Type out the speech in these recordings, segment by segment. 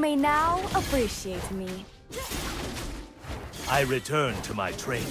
may now appreciate me. I return to my training.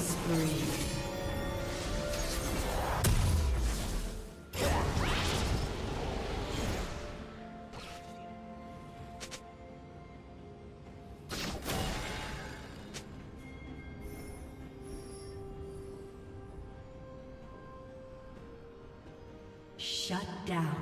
spree. Shut down.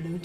Blue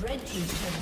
Red team's turret has been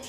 Red